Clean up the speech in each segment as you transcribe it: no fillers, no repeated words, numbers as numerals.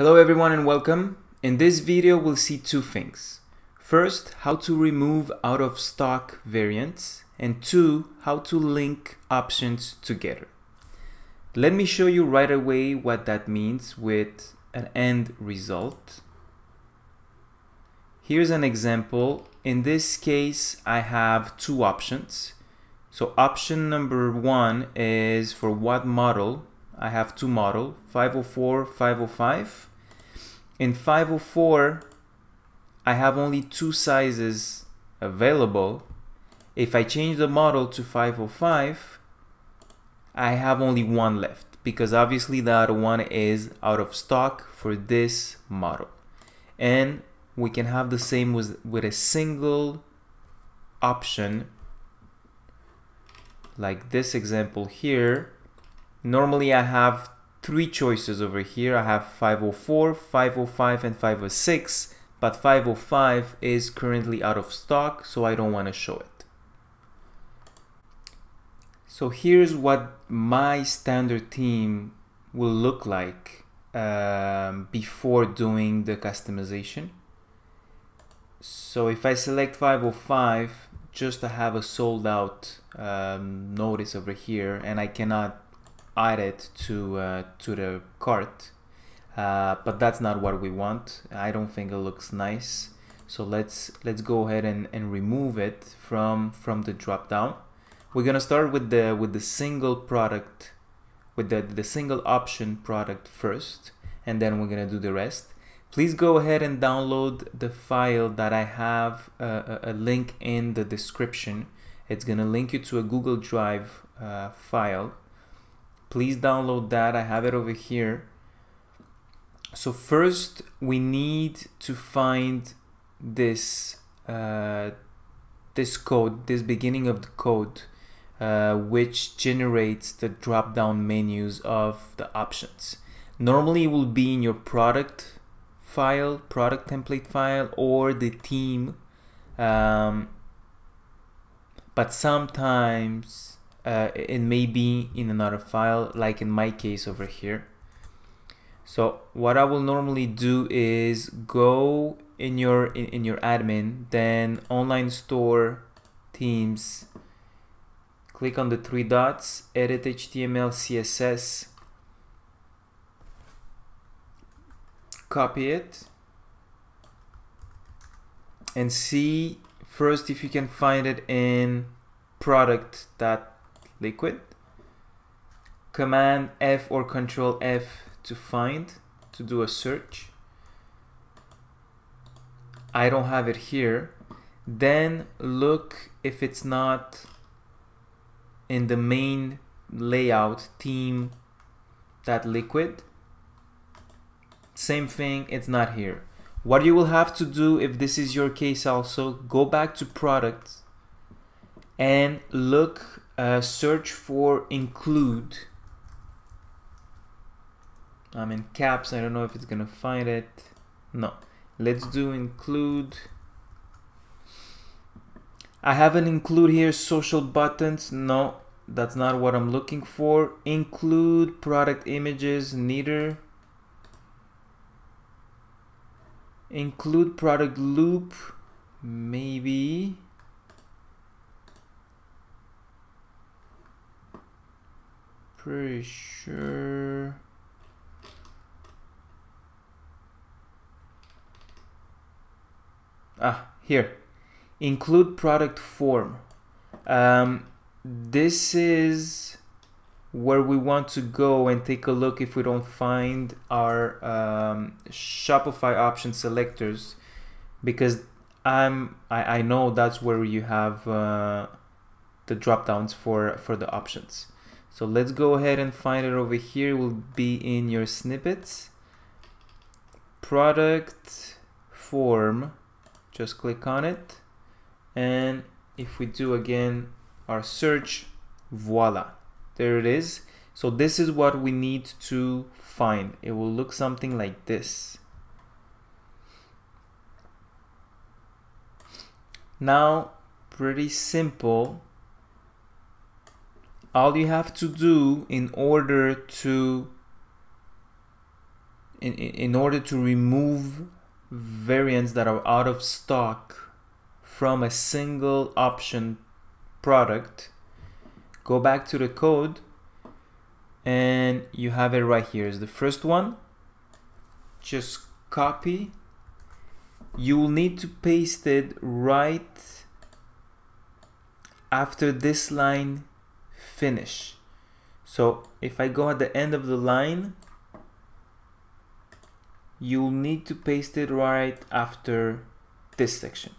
Hello everyone and welcome. In this video we'll see two things. First, how to remove out of stock variants, and two, how to link options together. Let me show you right away what that means with an end result. Here's an example. In this case I have two options. So option number one is for what model. I have two models, 504, 505. In 504, I have only two sizes available. If I change the model to 505, I have only one left because obviously the other one is out of stock for this model. And we can have the same with a single option like this example here. Normally I have three choices over here. I have 504, 505, and 506, but 505 is currently out of stock, so I don't want to show it. So here's what my standard theme will look like before doing the customization. So if I select 505, just to have a sold out notice over here, and I cannot add it to the cart, but that's not what we want. I don't think it looks nice, so let's go ahead and remove it from the drop down. We're gonna start with the single product, with the single option product first, and then we're gonna do the rest. Please go ahead and download the file that I have a link in the description. It's gonna link you to a Google Drive file. Please download that. I have it over here. So first we need to find this code, this beginning of the code, which generates the drop-down menus of the options. Normally it will be in your product file, product template file, or the theme, but sometimes it may be in another file, like in my case over here. So what I will normally do is go in your admin, then online store themes, click on the three dots, edit HTML, CSS, copy it, and see first if you can find it in product.liquid. Command F or Control F to find, to do a search. I don't have it here. Then look if it's not in the main layout theme.liquid. Same thing, it's not here. What you will have to do, if this is your case also, go back to product and look, search for include. I'm in caps, I don't know if it's gonna find it. No, let's do include. I have an include here, social buttons. No, that's not what I'm looking for. Include product images, neither. Include product loop, maybe. Pretty sure. Here, include product form. This is where we want to go and take a look if we don't find our Shopify option selectors, because I know that's where you have the drop downs for the options. So let's go ahead and find it over here. It will be in your snippets. Product form. Just click on it. And if we do again our search, voila, there it is. So this is what we need to find. It will look something like this. Now, pretty simple. All you have to do in order to in order to remove variants that are out of stock from a single option product, go back to the code and you have it right here. Is the first one, just copy. You will need to paste it right after this line finish. So if I go at the end of the line, you'll need to paste it right after this section.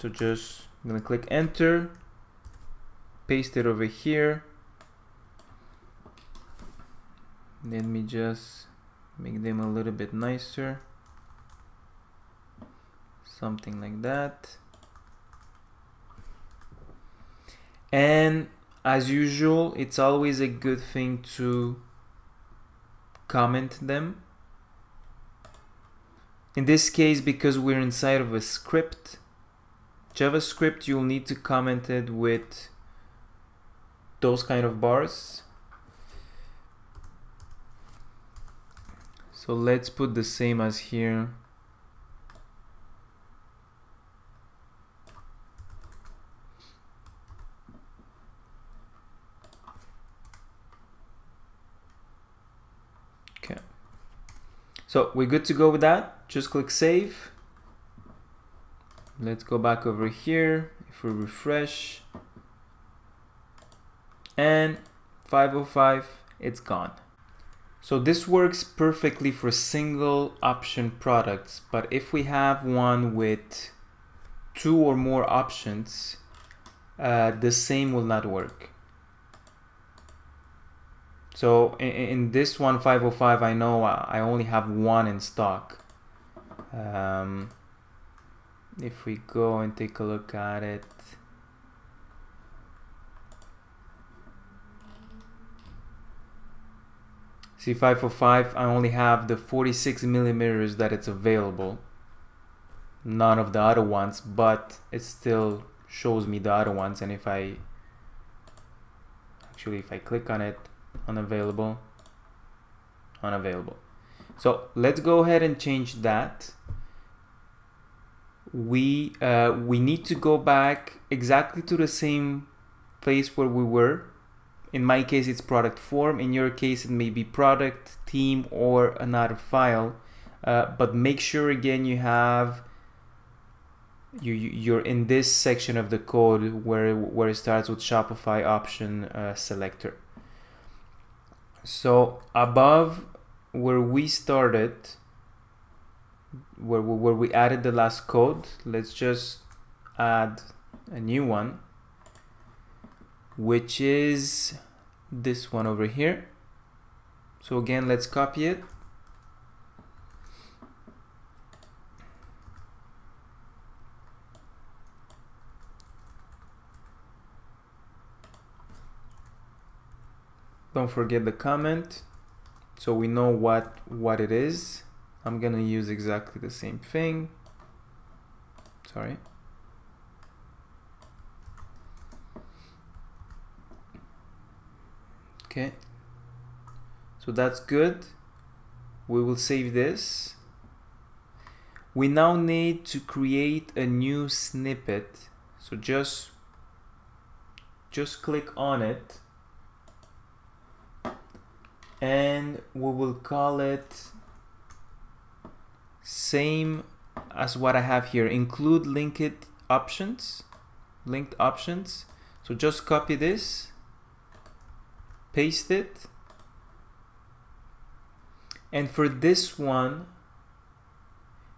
So just, I'm gonna click enter, paste it over here. Let me just make them a little bit nicer. Something like that. And as usual, it's always a good thing to comment them. In this case, because we're inside of a script, JavaScript, you'll need to comment it with those kind of bars. So let's put the same as here. So we're good to go with that. Just click save. Let's go back over here. If we refresh and 505, it's gone. So this works perfectly for single option products, but if we have one with two or more options, the same will not work. So in this one, 505, I know I only have one in stock. If we go and take a look at it. See, 505, I only have the 46 millimeters that it's available. None of the other ones, but it still shows me the other ones. And if I, actually, if I click on it, unavailable, unavailable. So let's go ahead and change that. We need to go back exactly to the same place where we were. In my case, it's product form. In your case, it may be product, theme, or another file. But make sure again you have you're in this section of the code where it starts with Shopify option selector. So above where we started, where we added the last code, let's just add a new one, which is this one over here. So again, let's copy it. Don't forget the comment, so we know what it is. I'm gonna use exactly the same thing. Sorry. Okay. So that's good. We will save this. We now need to create a new snippet. So just click on it. And we will call it same as what I have here, include linked options. So just copy this, paste it, and for this one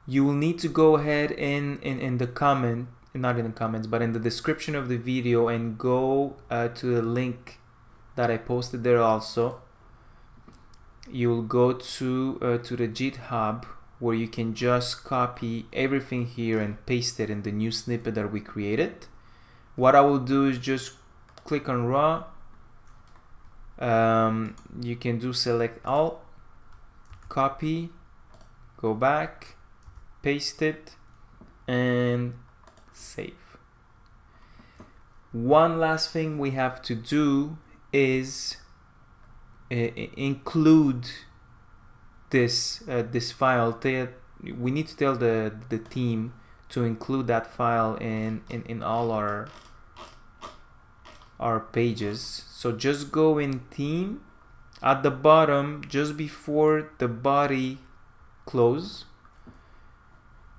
you will need to go ahead in the description of the video and go to the link that I posted there. Also you'll go to the GitHub, where you can just copy everything here and paste it in the new snippet that we created. What I will do is just click on raw. You can do select all, copy, go back, paste it, and save. One last thing we have to do is include this this file. We need to tell the team to include that file in all our pages. So just go in theme, at the bottom just before the body close,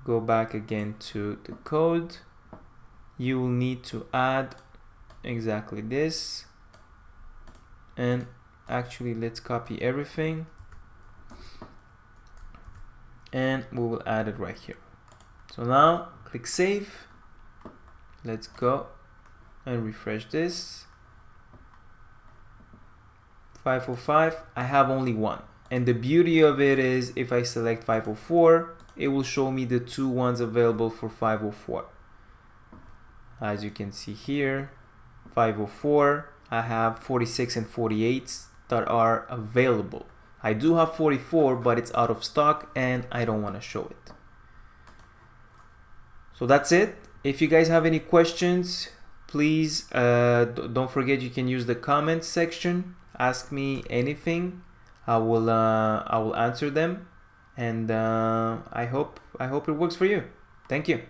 go back again to the code. You will need to add exactly this, and actually let's copy everything and we will add it right here. So now click save, let's go and refresh this. 505, I have only one, and the beauty of it is if I select 504, it will show me the two ones available for 504. As you can see here, 504, I have 46 and 48 that are available. I do have 44, but it's out of stock and I don't want to show it. So that's it. If you guys have any questions, please don't forget you can use the comment section. Ask me anything. I will answer them, and I hope it works for you. Thank you.